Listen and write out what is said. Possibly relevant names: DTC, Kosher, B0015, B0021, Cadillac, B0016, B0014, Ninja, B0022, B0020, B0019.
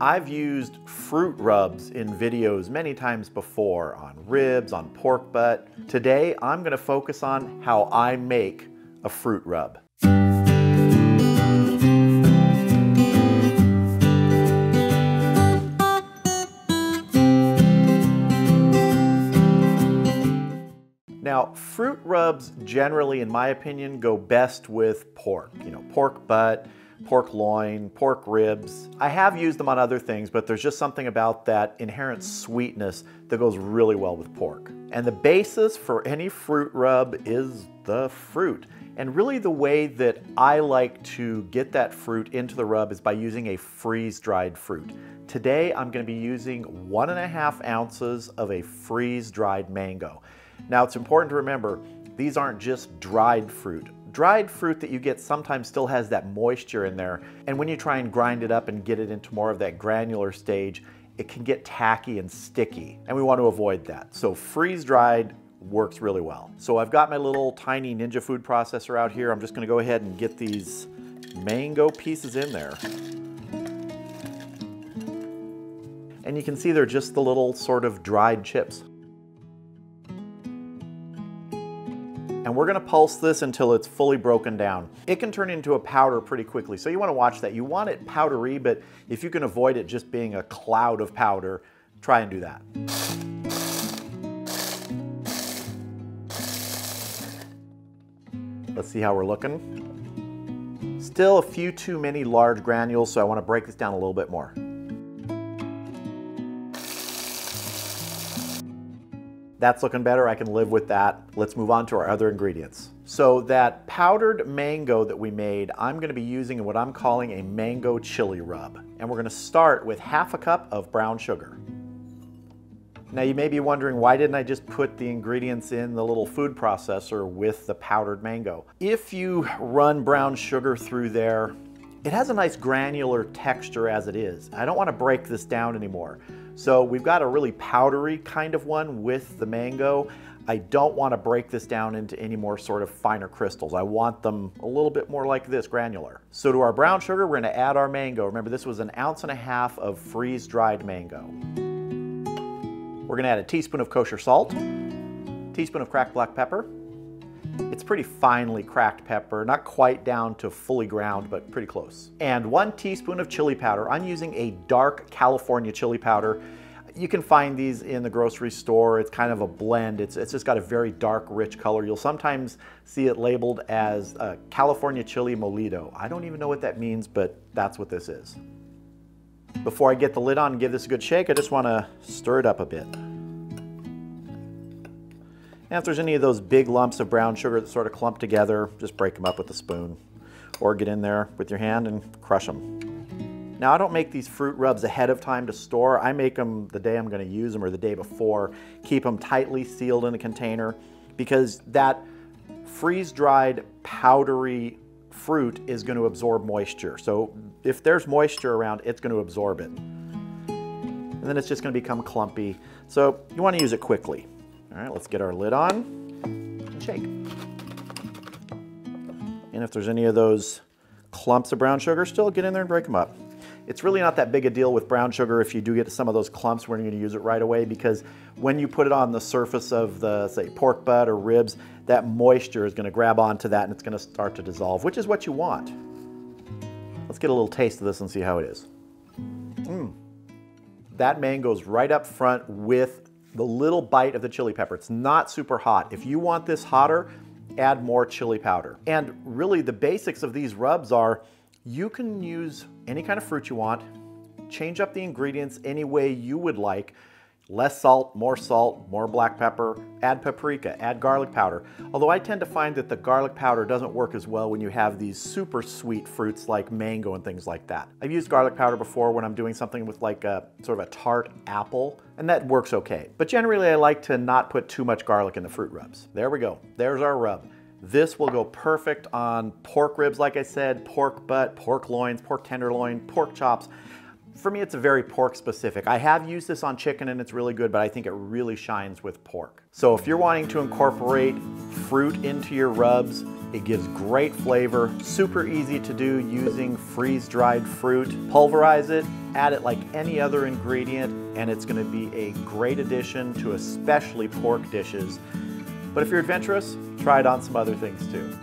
I've used fruit rubs in videos many times before, on ribs, on pork butt. Today, I'm gonna focus on how I make a fruit rub. Now, fruit rubs generally, in my opinion, go best with pork. You know, pork butt, pork loin, pork ribs. I have used them on other things, but there's just something about that inherent sweetness that goes really well with pork. And the basis for any fruit rub is the fruit. And really the way that I like to get that fruit into the rub is by using a freeze-dried fruit. Today, I'm gonna be using 1.5 ounces of a freeze-dried mango. Now, it's important to remember, these aren't just dried fruit. Dried fruit that you get sometimes still has that moisture in there, and when you try and grind it up and get it into more of that granular stage, it can get tacky and sticky, and we want to avoid that. So freeze-dried works really well. So I've got my little tiny Ninja food processor out here. I'm just gonna go ahead and get these mango pieces in there. And you can see they're just the little sort of dried chips. And we're gonna pulse this until it's fully broken down. It can turn into a powder pretty quickly, so you wanna watch that. You want it powdery, but if you can avoid it just being a cloud of powder, try and do that. Let's see how we're looking. Still a few too many large granules, so I wanna break this down a little bit more. That's looking better, I can live with that. Let's move on to our other ingredients. So that powdered mango that we made, I'm gonna be using in what I'm calling a mango chili rub. And we're gonna start with 1/2 cup of brown sugar. Now you may be wondering, why didn't I just put the ingredients in the little food processor with the powdered mango? If you run brown sugar through there, it has a nice granular texture as it is. I don't wanna break this down anymore. So we've got a really powdery kind of one with the mango. I don't want to break this down into any more sort of finer crystals. I want them a little bit more like this, granular. So to our brown sugar, we're going to add our mango. Remember, this was 1.5 ounces of freeze-dried mango. We're going to add a teaspoon of kosher salt, a teaspoon of cracked black pepper. It's pretty finely cracked pepper, not quite down to fully ground, but pretty close. And 1 teaspoon of chili powder. I'm using a dark California chili powder. You can find these in the grocery store. It's kind of a blend. It's just got a very dark, rich color. You'll sometimes see it labeled as California chili molido. I don't even know what that means, but that's what this is. Before I get the lid on and give this a good shake, I just want to stir it up a bit. And if there's any of those big lumps of brown sugar that sort of clump together, just break them up with a spoon or get in there with your hand and crush them. Now, I don't make these fruit rubs ahead of time to store. I make them the day I'm gonna use them or the day before. Keep them tightly sealed in a container because that freeze-dried, powdery fruit is gonna absorb moisture. So if there's moisture around, it's gonna absorb it. And then it's just gonna become clumpy. So you wanna use it quickly. All right, let's get our lid on and shake. And if there's any of those clumps of brown sugar still, get in there and break them up. It's really not that big a deal with brown sugar if you do get some of those clumps. We're gonna use it right away because when you put it on the surface of the, say, pork butt or ribs, that moisture is gonna grab onto that and it's gonna start to dissolve, which is what you want. Let's get a little taste of this and see how it is. That mango's right up front with the little bite of the chili pepper. It's not super hot. If you want this hotter, add more chili powder. And really the basics of these rubs are, you can use any kind of fruit you want, change up the ingredients any way you would like. Less salt, more black pepper, add paprika, add garlic powder. Although I tend to find that the garlic powder doesn't work as well when you have these super sweet fruits like mango and things like that. I've used garlic powder before when I'm doing something with like a sort of a tart apple, and that works okay. But generally I like to not put too much garlic in the fruit rubs. There we go, there's our rub. This will go perfect on pork ribs, like I said, pork butt, pork loins, pork tenderloin, pork chops. For me, it's a very pork specific. I have used this on chicken and it's really good, but I think it really shines with pork. So if you're wanting to incorporate fruit into your rubs, It gives great flavor, super easy to do using freeze-dried fruit. Pulverize it, add it like any other ingredient, and it's gonna be a great addition to especially pork dishes. But if you're adventurous, try it on some other things too.